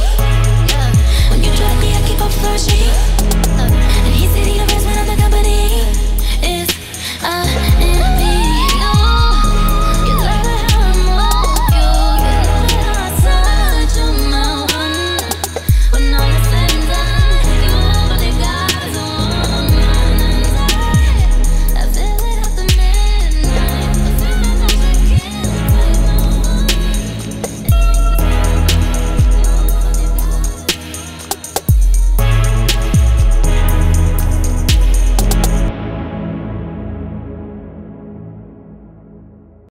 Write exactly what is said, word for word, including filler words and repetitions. me. When you drive me, I keep on flashing.